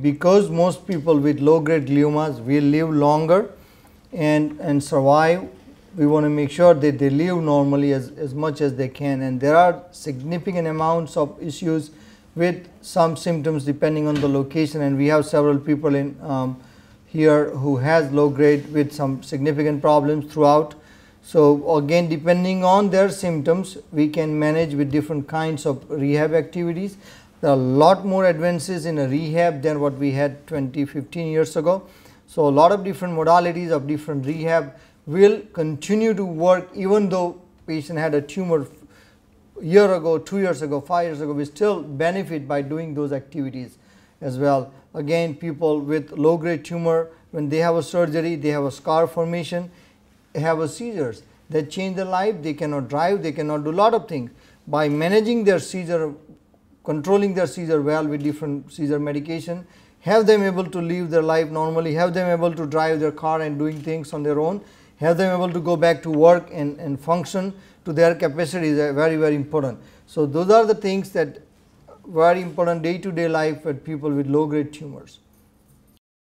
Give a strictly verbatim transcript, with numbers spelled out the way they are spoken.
Because most people with low-grade gliomas will live longer and, and survive, we want to make sure that they live normally as, as much as they can. And there are significant amounts of issues with some symptoms depending on the location. And we have several people in um, here who has low-grade with some significant problems throughout. So again, depending on their symptoms, we can manage with different kinds of rehab activities. There are a lot more advances in a rehab than what we had twenty, fifteen years ago. So a lot of different modalities of different rehab will continue to work. Even though patient had a tumor a year ago, two years ago, five years ago, we still benefit by doing those activities as well. Again, people with low-grade tumor, when they have a surgery, they have a scar formation, they have a seizures that change their life. They cannot drive, they cannot do a lot of things. By managing their seizure, controlling their seizure well with different seizure medication, have them able to live their life normally, have them able to drive their car and doing things on their own, have them able to go back to work and, and function to their capacity is very, very important. So those are the things that very important day-to-day life with people with low-grade tumors.